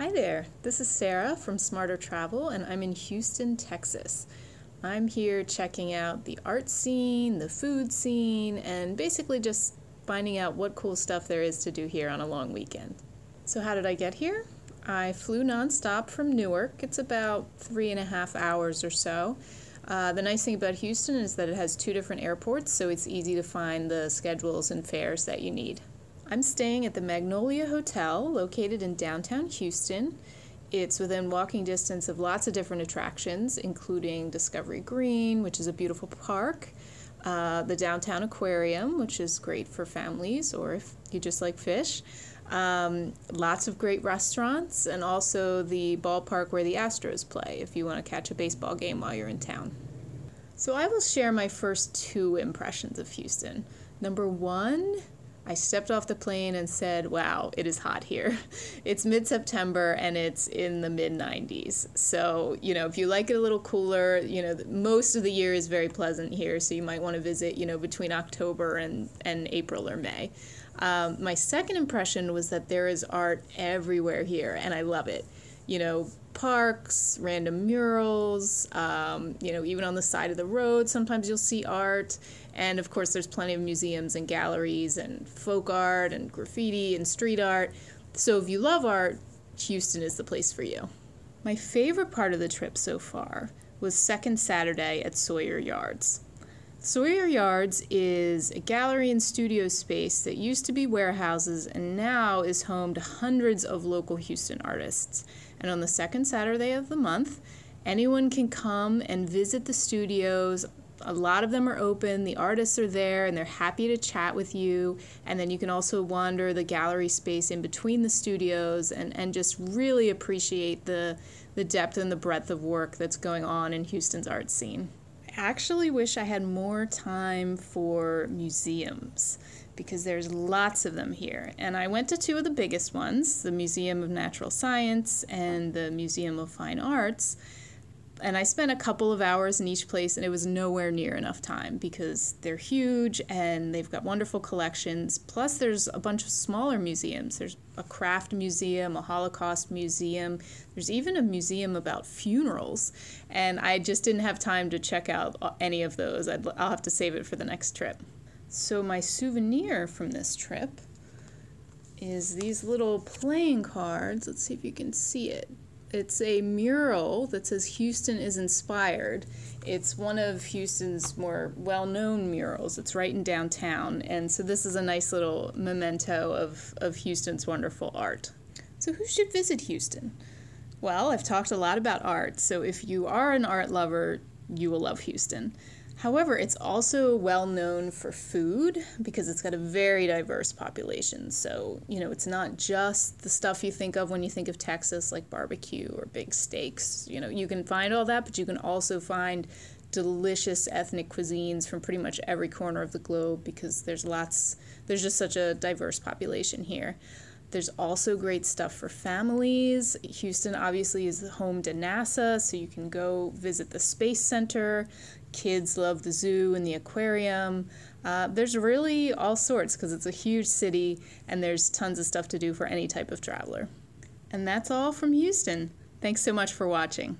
Hi there, this is Sarah from Smarter Travel, and I'm in Houston, Texas. I'm here checking out the art scene, the food scene, and basically just finding out what cool stuff there is to do here on a long weekend. So how did I get here? I flew nonstop from Newark. It's about 3.5 hours or so. The nice thing about Houston is that it has two different airports, so it's easy to find the schedules and fares that you need. I'm staying at the Magnolia Hotel, located in downtown Houston. It's within walking distance of lots of different attractions, including Discovery Green, which is a beautiful park, the Downtown Aquarium, which is great for families or if you just like fish, lots of great restaurants, and also the ballpark where the Astros play if you want to catch a baseball game while you're in town. So I will share my first two impressions of Houston. Number one, I stepped off the plane and said, wow, it is hot here. It's mid-September and it's in the mid-90s. So, if you like it a little cooler, most of the year is very pleasant here. So you might want to visit, between October and April or May. My second impression was that there is art everywhere here and I love it. Parks, random murals, even on the side of the road, sometimes you'll see art. And of course, there's plenty of museums and galleries and folk art and graffiti and street art. So if you love art, Houston is the place for you. My favorite part of the trip so far was second Saturday at Sawyer Yards. Sawyer Yards is a gallery and studio space that used to be warehouses and now is home to hundreds of local Houston artists. And on the second Saturday of the month, anyone can come and visit the studios. A lot of them are open, the artists are there, and they're happy to chat with you. And then you can also wander the gallery space in between the studios and just really appreciate the depth and the breadth of work that's going on in Houston's art scene. Actually wish I had more time for museums because there's lots of them here. And I went to two of the biggest ones, the Museum of Natural Science and the Museum of Fine Arts. And I spent a couple of hours in each place and it was nowhere near enough time because they're huge and they've got wonderful collections. Plus there's a bunch of smaller museums. There's a craft museum, a Holocaust museum. There's even a museum about funerals. And I just didn't have time to check out any of those. I'll have to save it for the next trip. So my souvenir from this trip is these little playing cards. Let's see if you can see it. It's a mural that says Houston is Inspired. It's one of Houston's more well-known murals. It's right in downtown. And so this is a nice little memento of Houston's wonderful art. So who should visit Houston? Well, I've talked a lot about art. So if you are an art lover, you will love Houston. However, it's also well known for food because it's got a very diverse population. So, it's not just the stuff you think of when you think of Texas, like barbecue or big steaks. You can find all that, but you can also find delicious ethnic cuisines from pretty much every corner of the globe because there's just such a diverse population here. There's also great stuff for families. Houston obviously is home to NASA, so you can go visit the Space Center. Kids love the zoo and the aquarium. There's really all sorts because it's a huge city and there's tons of stuff to do for any type of traveler. And that's all from Houston. Thanks so much for watching.